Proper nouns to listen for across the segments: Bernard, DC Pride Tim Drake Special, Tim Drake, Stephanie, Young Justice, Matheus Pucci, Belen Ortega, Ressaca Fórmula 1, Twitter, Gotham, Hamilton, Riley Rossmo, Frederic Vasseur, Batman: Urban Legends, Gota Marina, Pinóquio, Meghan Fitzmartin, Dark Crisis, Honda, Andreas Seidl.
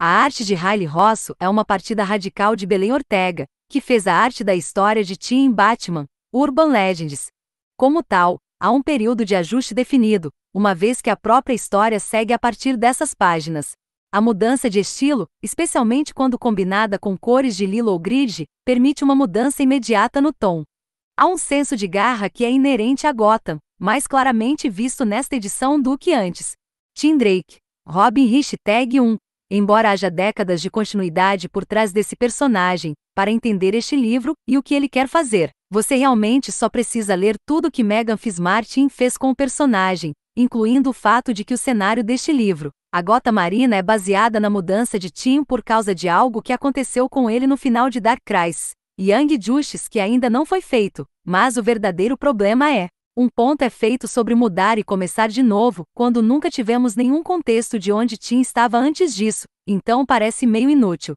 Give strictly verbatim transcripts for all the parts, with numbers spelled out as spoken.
A arte de Riley Rossmo é uma partida radical de Belen Ortega, que fez a arte da história de Tim Batman, Urban Legends. Como tal, há um período de ajuste definido, uma vez que a própria história segue a partir dessas páginas. A mudança de estilo, especialmente quando combinada com cores de lila ou grid, permite uma mudança imediata no tom. Há um senso de garra que é inerente a Gotham, mais claramente visto nesta edição do que antes. Tim Drake, Robin hashtag um. Embora haja décadas de continuidade por trás desse personagem, para entender este livro e o que ele quer fazer, você realmente só precisa ler tudo o que Meghan Fitzmartin fez com o personagem, incluindo o fato de que o cenário deste livro, a Gota Marina, é baseada na mudança de Tim por causa de algo que aconteceu com ele no final de Dark Crisis, Young Justice, que ainda não foi feito, mas o verdadeiro problema é. Um ponto é feito sobre mudar e começar de novo, quando nunca tivemos nenhum contexto de onde Tim estava antes disso, então parece meio inútil.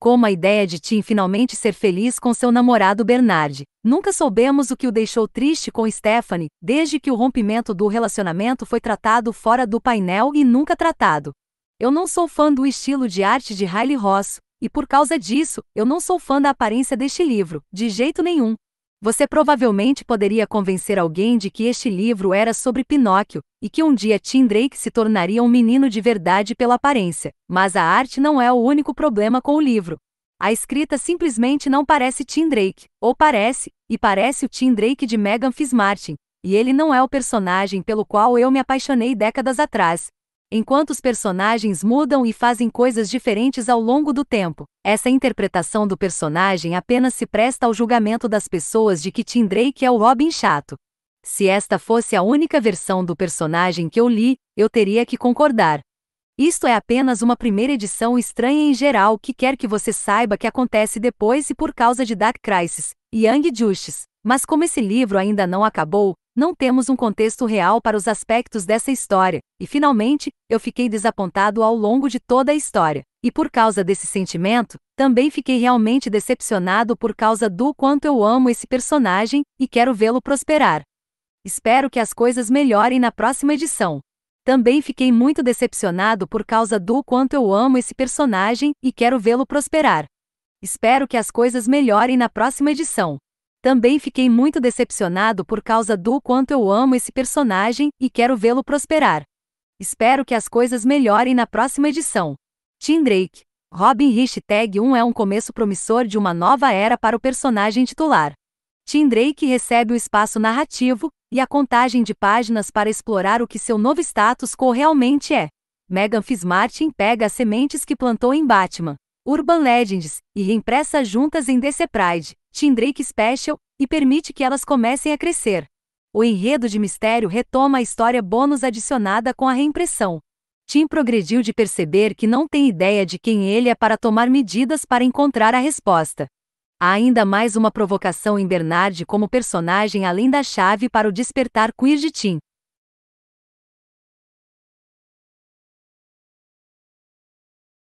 Como a ideia de Tim finalmente ser feliz com seu namorado Bernard. Nunca soubemos o que o deixou triste com Stephanie, desde que o rompimento do relacionamento foi tratado fora do painel e nunca tratado. Eu não sou fã do estilo de arte de Riley Rossmo, e por causa disso, eu não sou fã da aparência deste livro, de jeito nenhum. Você provavelmente poderia convencer alguém de que este livro era sobre Pinóquio, e que um dia Tim Drake se tornaria um menino de verdade pela aparência, mas a arte não é o único problema com o livro. A escrita simplesmente não parece Tim Drake, ou parece, e parece o Tim Drake de Meghan Fitzmartin, e ele não é o personagem pelo qual eu me apaixonei décadas atrás. Enquanto os personagens mudam e fazem coisas diferentes ao longo do tempo, essa interpretação do personagem apenas se presta ao julgamento das pessoas de que Tim Drake é o Robin chato. Se esta fosse a única versão do personagem que eu li, eu teria que concordar. Isto é apenas uma primeira edição estranha em geral que quer que você saiba que acontece depois e por causa de Dark Crisis e Young Justice, mas como esse livro ainda não acabou, não temos um contexto real para os aspectos dessa história, e finalmente, eu fiquei desapontado ao longo de toda a história, e por causa desse sentimento, também fiquei realmente decepcionado por causa do quanto eu amo esse personagem, e quero vê-lo prosperar. Espero que as coisas melhorem na próxima edição. Também fiquei muito decepcionado por causa do quanto eu amo esse personagem, e quero vê-lo prosperar. Espero que as coisas melhorem na próxima edição. Também fiquei muito decepcionado por causa do quanto eu amo esse personagem e quero vê-lo prosperar. Espero que as coisas melhorem na próxima edição. Tim Drake, Robin hashtag um é um começo promissor de uma nova era para o personagem titular. Tim Drake recebe o espaço narrativo e a contagem de páginas para explorar o que seu novo status quo realmente é. Meghan Fitzmartin pega as sementes que plantou em Batman, Urban Legends, e reimpressa juntas em D C Pride Tim Drake Special, e permite que elas comecem a crescer. O enredo de mistério retoma a história bônus adicionada com a reimpressão. Tim progrediu de perceber que não tem ideia de quem ele é para tomar medidas para encontrar a resposta. Há ainda mais uma provocação em Bernard como personagem além da chave para o despertar queer de Tim.